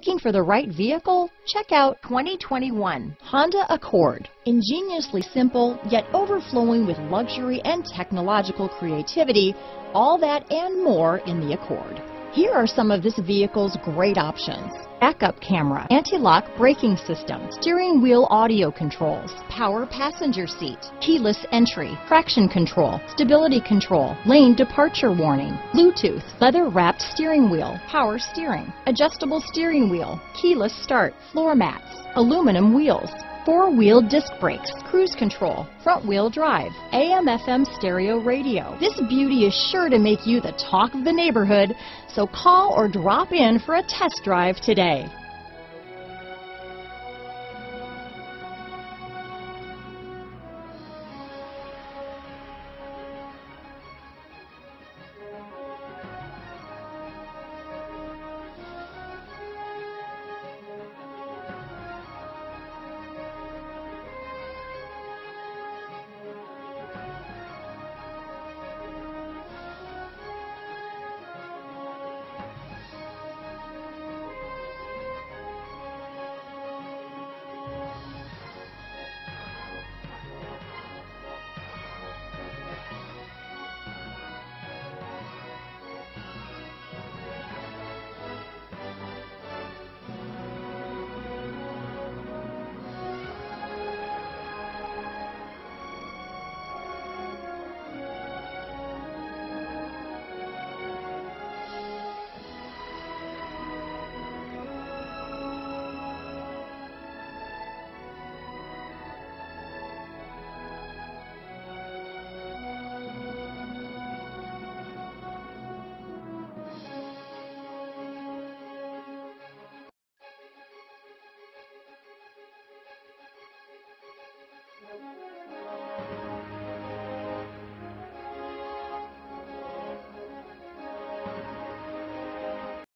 Looking for the right vehicle? Check out 2021 Honda Accord. Ingeniously simple, yet overflowing with luxury and technological creativity, all that and more in the Accord. Here are some of this vehicle's great options: backup camera, anti-lock braking system, steering wheel audio controls, power passenger seat, keyless entry, traction control, stability control, lane departure warning, Bluetooth, leather-wrapped steering wheel, power steering, adjustable steering wheel, keyless start, floor mats, aluminum wheels, four-wheel disc brakes, cruise control, front-wheel drive, AM/FM stereo radio. This beauty is sure to make you the talk of the neighborhood, so call or drop in for a test drive today.